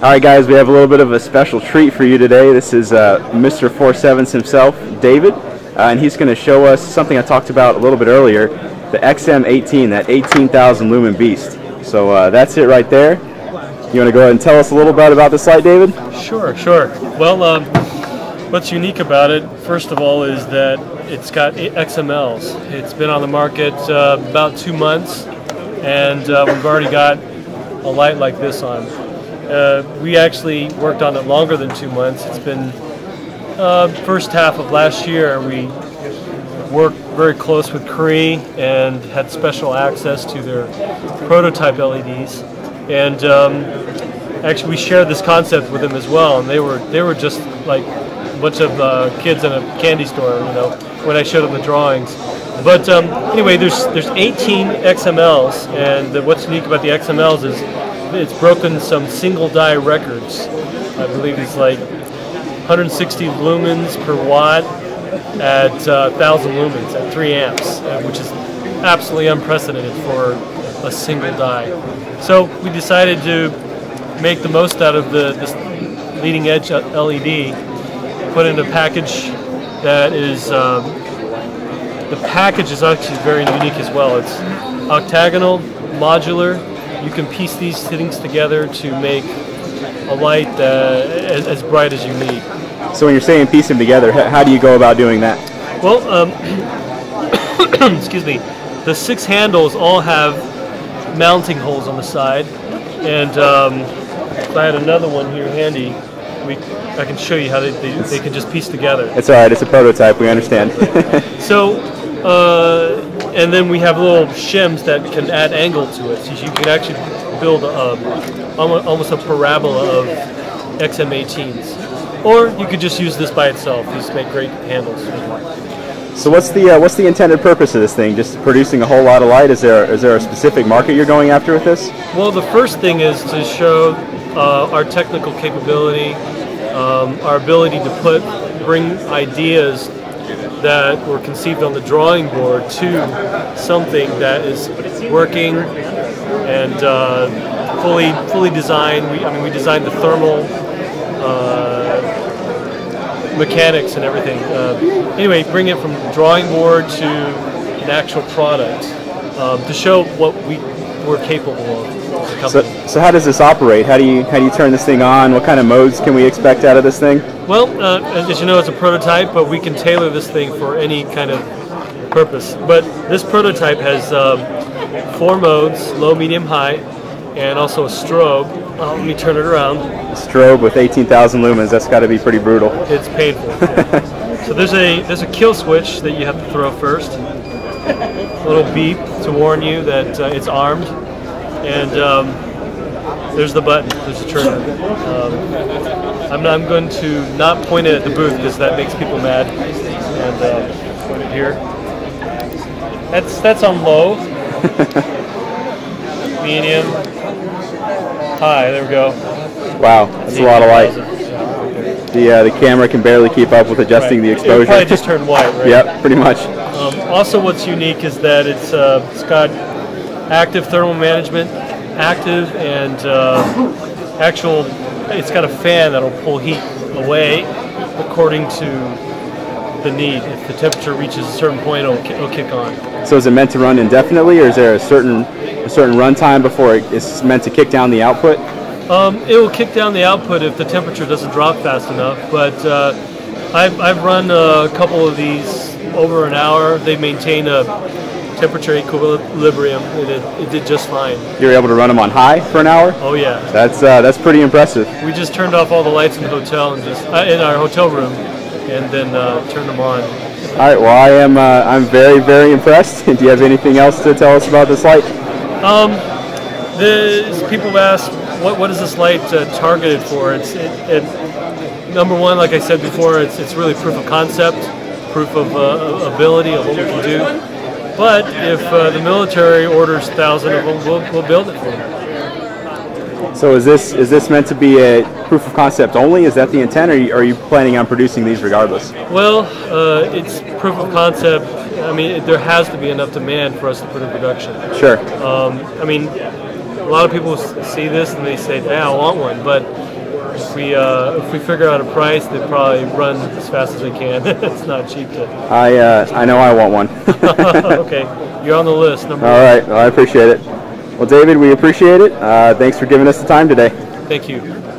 Alright guys, we have a little bit of a special treat for you today. This is Mr. Four Sevens himself, David, and he's going to show us something I talked about a little bit earlier, the XM18, that 18,000 lumen beast. So that's it right there. You want to go ahead and tell us a little bit about this light, David? Sure. Well, what's unique about it, first of all, is that it's got XMLs. It's been on the market about 2 months, and we've already got a light like this on. We actually worked on it longer than 2 months. It's been first half of last year. We worked very close with Cree and had special access to their prototype LEDs. And actually, we shared this concept with them as well. And they were just like a bunch of kids in a candy store, you know, when I showed them the drawings. But anyway, there's 18 XMLs, and what's unique about the XMLs is it's broken some single die records. I believe it's like 160 lumens per watt at 1,000 lumens at 3 amps, which is absolutely unprecedented for a single die. So we decided to make the most out of this leading edge LED, put in a package that is, the package is actually very unique as well. It's octagonal, modular. You can piece these things together to make a light as bright as you need. So when you're saying piece them together, how do you go about doing that? Well, excuse me, the 6 handles all have mounting holes on the side, and if I had another one here handy, I can show you how they can just piece together. It's all right, it's a prototype, we understand. So, and then we have little shims that can add angle to it, so you can actually build almost a parabola of XM18s. Or you could just use this by itself. These make great handles. So what's the intended purpose of this thing? Just producing a whole lot of light? Is there a specific market you're going after with this? Well, the first thing is to show our technical capability, our ability to bring ideas that were conceived on the drawing board to something that is working and fully designed. I mean, we designed the thermal mechanics and everything. Anyway, bring it from the drawing board to an actual product to show what we're capable of. So how does this operate? How do you turn this thing on? What kind of modes can we expect out of this thing? Well, as you know, it's a prototype, but we can tailor this thing for any kind of purpose. But this prototype has 4 modes: low, medium, high, and also a strobe. Let me turn it around. A strobe with 18,000 lumens, that's got to be pretty brutal. It's painful. So there's a kill switch that you have to throw first. A little beep to warn you that it's armed, and there's the button, there's the trigger. I'm going to not point it at the booth because that makes people mad. And put it here. That's on low, medium, high. There we go. Wow, that's a lot of light. The camera can barely keep up with adjusting the exposure. It probably just turned white, right? Yep, pretty much. Also, what's unique is that it's got active thermal management, active and actual. It's got a fan that'll pull heat away according to the need. If the temperature reaches a certain point, it'll kick on. So is it meant to run indefinitely, or is there a certain run time before it's meant to kick down the output? It will kick down the output if the temperature doesn't drop fast enough, but I've run a couple of these over an hour. They maintain a temperature equilibrium, and it did just fine. You were able to run them on high for an hour? Oh yeah. That's pretty impressive. We just turned off all the lights in the hotel and just in our hotel room, and then turned them on. All right. Well, I'm very, very impressed. Do you have anything else to tell us about this light? People ask, what is this light targeted for? It's number one, like I said before, it's really proof of concept, proof of ability of what we can do. But if the military orders 1,000 of them, we'll build it for them. So is this meant to be a proof of concept only? Is that the intent, or are you planning on producing these regardless? Well, it's proof of concept. I mean, there has to be enough demand for us to put in production. Sure. I mean, a lot of people see this and they say, "Hey, I want one," but if we figure out a price, they probably run as fast as they can. It's not cheap to. I know I want one. Okay, you're on the list. Number one. All right, well, I appreciate it. Well, David, we appreciate it. Thanks for giving us the time today. Thank you.